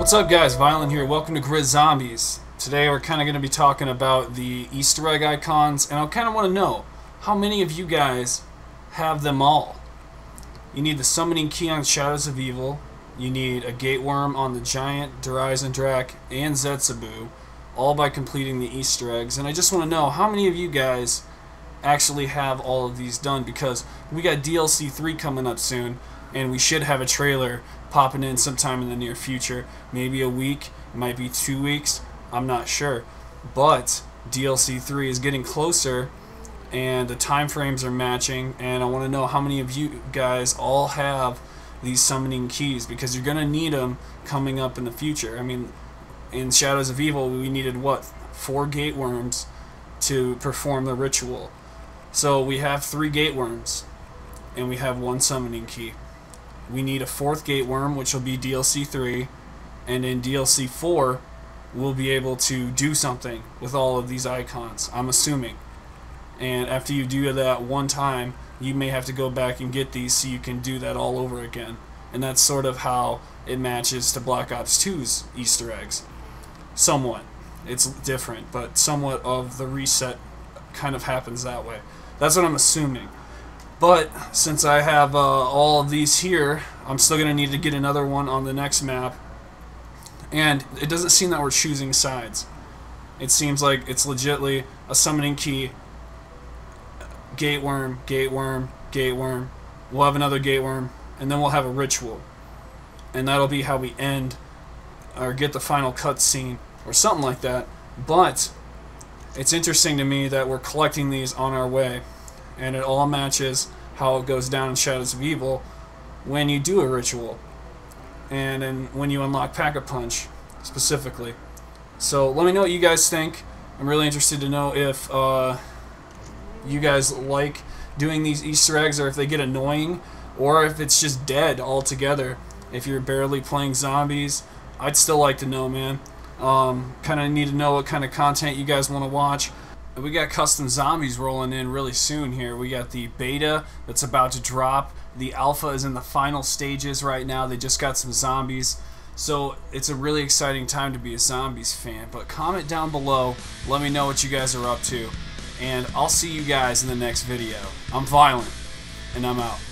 What's up guys, Viollent here, welcome to GRIZZombies. Today we're kind of going to be talking about the Easter egg icons, and I kind of want to know, how many of you guys have them all? You need the Summoning Key on Shadows of Evil, you need a Gateworm on the Giant, Der Eisendrache, and Zetsubou, all by completing the Easter eggs, and I just want to know, how many of you guys actually have all of these done, because we got DLC 3 coming up soon and we should have a trailer popping in sometime in the near future. Maybe a week, it might be 2 weeks, I'm not sure, but DLC 3 is getting closer and the time frames are matching, and I want to know how many of you guys all have these summoning keys, because you're gonna need them coming up in the future. I mean, in Shadows of Evil we needed what, 4 gateworms to perform the ritual. So we have 3 gateworms, and we have 1 summoning key. We need a 4th gateworm, which will be DLC 3, and in DLC 4, we'll be able to do something with all of these icons, I'm assuming. And after you do that one time, you may have to go back and get these so you can do that all over again. And that's sort of how it matches to Black Ops 2's Easter eggs. Somewhat. It's different, but somewhat of the reset kind of happens that way. That's what I'm assuming. But since I have all of these here, I'm still going to need to get another one on the next map. And it doesn't seem that we're choosing sides. It seems like it's legitimately a summoning key, gateworm, gateworm, gateworm. We'll have another gateworm, and then we'll have a ritual. And that'll be how we end or get the final cutscene or something like that. But it's interesting to me that we're collecting these on our way, and it all matches how it goes down in Shadows of Evil when you do a ritual, and then when you unlock Pack-a-Punch specifically. So let me know what you guys think. I'm really interested to know if you guys like doing these Easter eggs, or if they get annoying, or if it's just dead altogether. If you're barely playing zombies, I'd still like to know, man. Kind of need to know what kind of content you guys want to watch. We got custom zombies rolling in really soon here. We got the beta that's about to drop. The alpha is in the final stages right now. They just got some zombies. So it's a really exciting time to be a zombies fan. But comment down below. Let me know what you guys are up to. And I'll see you guys in the next video. I'm Viollent, and I'm out.